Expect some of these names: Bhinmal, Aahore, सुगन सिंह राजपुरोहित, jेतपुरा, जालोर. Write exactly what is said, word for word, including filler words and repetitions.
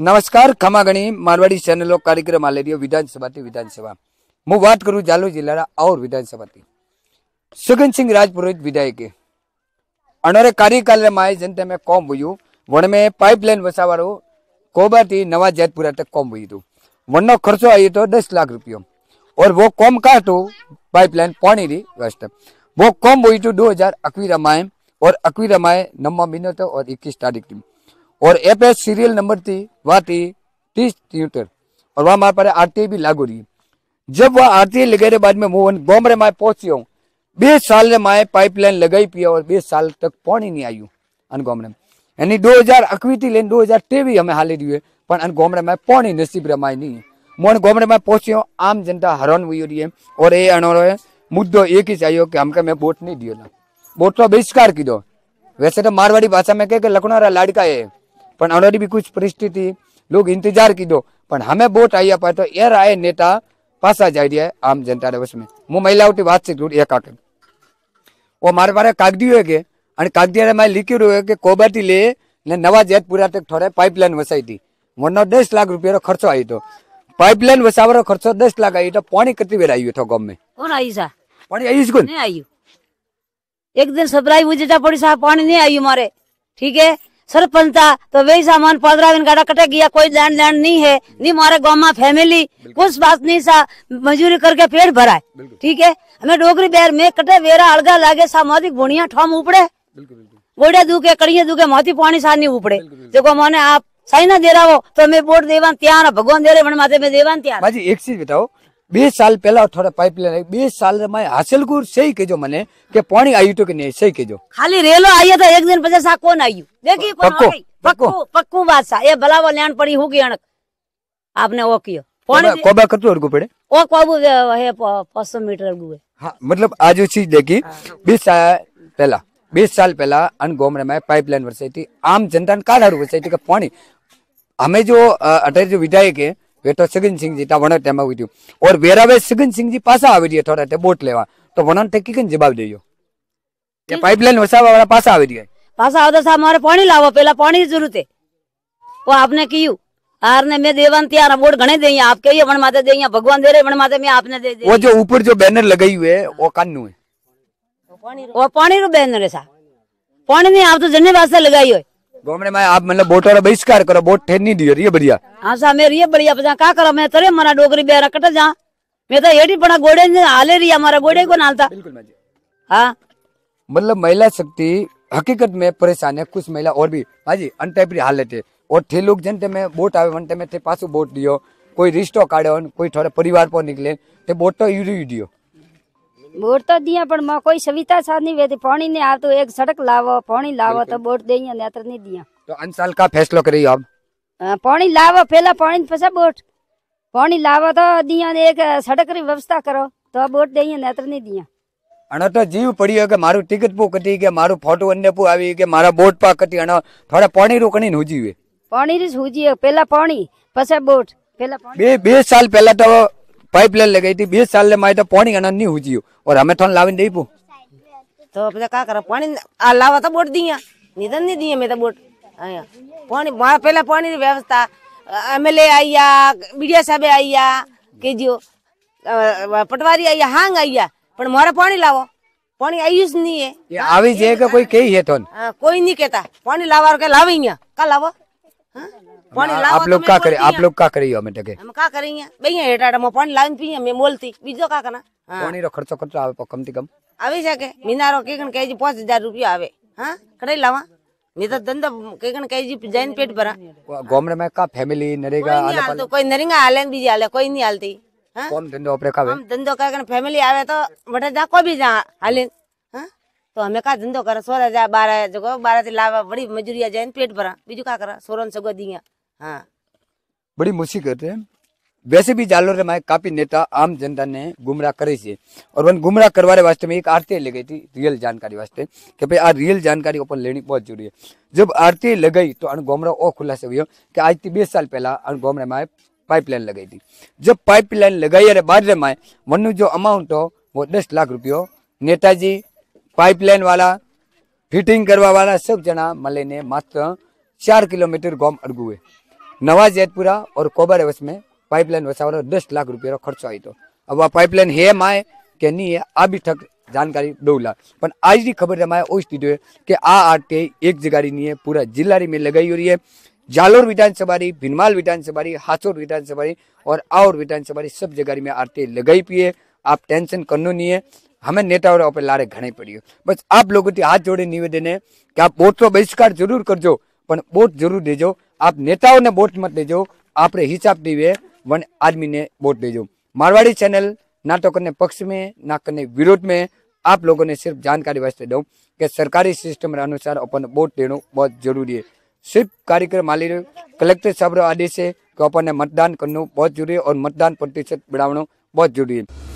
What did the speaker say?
नमस्कार खमागणी मारवाड़ी चैनल कार्यक्रम आले रियो विधानसभा विधानसभा हूँ बात करूँ जालोर जिला और विधानसभा सुगन सिंह राजपुरोहित विधायके अणोरे कार्यकाल में आए जनता में कॉम हुई वन में पाइपलाइन वसावारो कोबा थी नवा जेतपुरा तक कॉम हुई थी। वन नो खर्चो आई तो दस लाख रुपये और वो कॉम का तो पाइपलाइन पानी री व्यवस्था वो कॉम हुई तो दो हजार अक्वीरा में और अक्वीरा में नम्मा महीनों तो और इक्कीस तारीख थी और एपएस सीरियल नंबर थी वहाँ थी तीस तिहत्तर और वहाँ हमारे पास आरती भी लागू रही। जब वह आरती लगे बाद में मोहन बॉम्ब रे माए पहुंची हूँ बीस साल ने माए पाइपलाइन लगाई पिया और बीस साल तक पानी नहीं आयु अन गोमरे यानी दो हजार अकवी थी लेने दो हजार तेवी हमें हाली रही है पर अन गोमरे में पानी नसीब रमाय नहीं मोहन गोमरे में पहुंची हूँ आम जनता हैरान हुई रही है और ये अनोरो मुद्दों एक ही चाहिए कि हमको मैं वोट नहीं दिया वोट तो बहिष्कार की दो। वैसे तो मारवाड़ी भाषा में कह लखनऊ लाड़का है पर अनोरी भी कुछ परिस्थिति लोग इंतजार की दो पर हमें वोट आई पाए तो यार आए नेता पासा जा रहा है आम जनता ने वश में मु महिलाओं की बातचीत एक आके वो मारे बारे कागदियो है के और कागदिया में लिखी हुए कि कोबाटी ले ने नवा जेतपुरा तक थोड़े पाइपलाइन वसाई थी वरना दस लाख रुपया खर्चो आई तो पाइपलाइन वसावरो खर्चो दस लाख आई तो पानी कितनी बेर आई गाँव में कौन आई सा पानी आई कौन नहीं आई एक दिन सप्लाई मुझे पड़ी साहब पानी नहीं आई मारे ठीक है सरपंच था तो वही सामान पंद्रह दिन गाड़ा कटे गया कोई लैंड लैंड नहीं है नहीं मारे गाँव में फैमिली कुछ बात नहीं सा मजदूरी करके पेट भरा है ठीक है हमें डोगरी बैर में कटे वेरा अलगा लागे सामाजिक बुनिया ठोम उपड़े गोड़िया दुखे कड़िया दुखे मोती पानी सा नहीं उपड़े जो मैंने आप सही ना दे रहा हो तो मैं वोट देवान त्यार भगवान दे रहे मन माथे में देवान त्यार। एक चीज बताओ बीस साल पहला थोड़ा पाइपलाइन बीस साल में हासिलपुर सही कहो मने के पानी आई तो कि नहीं सही कहो खाली रेलो आई तो एक दिन पचास कौन आई देखिए पक्को पक्को पक्को बात सा ये भला वो लैंड पड़ी होगी अणक आपने वो कियो पानी कोबा करतो और गुपड़े ओ कोबू है पाँच सौ मीटर गुए हां मतलब आज वो चीज देखी बीस साल पहला बीस साल पहला अन गोमरे में पाइपलाइन वरसाई थी आम जनता ने काढ़ारू वरसाई थी के पानी हमें जो अठारह जो विधायक है वे तो सगन सिंह जी वन टाइम हुई थी और वेरावे सगन सिंह जी पासा आवी रही थोड़ा टे बोट लेवा तो वनन टे किकन जवाब देयो ये पाइपलाइन वसावा वाला पासा आवी रही पासा आवे तो साहब मारे पानी लावा पहला पानी की जरूरत है वो आपने कियो आर ने मैं देवान त्यार बोट घणे देई आपके ये वन माते देई भगवान दे रहे वन माते मैं आपने दे दे वो जो ऊपर जो बैनर लगाई हुए वो कान्नु है वो पानी वो पानी रो बैनर है साहब पानी ने आप तो जने वास्ते लगाई हुई गोमरे में आप मतलब बोट वाला बहिष्कार करो बोट ठेर नहीं दियो ये बढ़िया हाँ साहब मेरी ये बढ़िया बजा का करो मैं तरे मारा डोगरी बेरा कट जा मैं तो एडी पड़ा गोड़े ने हाले रही हमारा गोड़े को नालता हाँ मतलब महिला शक्ति हकीकत में परेशान है कुछ महिला और भी हाजी अनटाइपरी हालत है और थे लोग जनते में बोट आवे वनते में थे पासू बोट दियो कोई रिश्तो काढ़ो कोई थोड़े परिवार पर निकले ते बोट तो यूरी दियो बोट तो दिया पर मां कोई सविता साथ नहीं वेती पानी ने आ तो एक सड़क लावो पानी लावो तो बोट देई ने अतर नहीं दिया तो अन साल का फैसलो करियो अब पानी लावो पहला पानी पछा बोट पानी लावो तो दिया ने एक सड़क री व्यवस्था करो तो बोट देई ने अतर नहीं दिया अन तो जीव पड़ियो के मारू टिकट पो कटी के मारू फोटो अन्ने पो आवी के मारा बोट पा कटी अन थोड़ा पानी रोकणी न हुजीवे पानी री हुजीए पहला पानी पछा बोट पहला पानी बे साल पहला तो पाइपलाइन लगाई थी बीस साल में तो पानी आना नहीं हुई और हमें थोड़ा लावन दे पो तो क्या करो पानी आ लावा तो बोट दिया निधन नहीं दिए मैं तो बोट आया पानी वहाँ पहला पानी की व्यवस्था एम एल ए आईया मीडिया साहब आईया के जो पटवारी आईया हांग आईया पर मारा पानी लावो पानी आयुष नहीं है ये आवी जे का कोई कही है थोन कोई नहीं कहता पानी लावा और के लावे का लावा आप लोग क्या करे आप लोग क्या करियो हम टके हम क्या करेंगे भैया हेटाटा मो पानी लाइन पी हम बोलती बीजो का करना पानी रो खर्चो खर्चो आवे पर कम से कम आवे सके मिनारो केकन कह जी पाँच हज़ार रुपया आवे हां कड़े लावा नहीं तो धंधा केकन कह जी जान पेट भरा गोमरे में का फैमिली नरेगा आले तो कोई नरेगा आले बीजी आले कोई नहीं आलती हां कौन धंधो ओपरे कावे हम धंधो का कन फैमिली आवे तो बड़े जा को भी जा आले हां तो हमें का धंधो कर सोरा जा बारह जगह बारह से लावा बड़ी मजूरिया जान पेट भरा बीजो का करा सोरन सगो दिया हाँ। बड़ी मुसीबत है। वैसे भी जालोर में काफी नेता आम जनता ने गुमराह करे से और वन गुमराह करवाने वास्ते में एक आरती लगाई थी रियल जानकारी वास्ते कि भाई आ रियल जानकारी अपन लेनी बहुत जरूरी है। जब आरती लगाई तो अन गोमरा ओ खुला से हुआ कि आज थी बीस साल पहला अन गोमरा में पाइपलाइन लगाई थी। जब पाइपलाइन लगाई अरे बाद में वनु जो अमाउंट हो वो दस लाख रुपये नेताजी पाइपलाइन वाला फिटिंग करवा वाला सब जना मले ने मात्र चार किलोमीटर गोम अड़गुए नवा जेतपुरा और कोबर वस में पाइपलाइन वसावनो दस लाख रुपया खर्चो आयो। अब आ पाइपलाइन है माए के नहीं है आ भी थक जानकारी दौला, पर आज की खबर रमाए ओस दीधो है कि आ आरटीआई एक जगाड़ी नहीं है पूरा जिला में लगाई हो रही है। जालोर विधानसभा री, भीनमाल विधानसभा री, हाथोर विधानसभा री और आहोर विधानसभा री सब जगह में आरटीआई लगाई पी है। आप टेंशन करनो नहीं है, हमें नेताओं पर लारे घने पड़ी। बस आप लोगों के हाथ जोड़े निवेदन है कि आप वोट तो बहिष्कार जरूर करजो, पर वोट जरूर देजो। आप नेताओं ने वोट मत देजो, आप हिसाब दीवे वन आदमी ने वोट देजो। मारवाड़ी चैनल ना तो करने पक्ष में ना करने विरोध में, आप लोगों ने सिर्फ जानकारी वास्ते दो कि सरकारी सिस्टम अनुसार अपन वोट देना बहुत जरूरी है। सिर्फ कार्यक्रम आली कलेक्टर साहब आदेश है कि अपन मतदान करना बहुत जरूरी है और मतदान प्रतिशत बढ़ाना बहुत जरूरी है।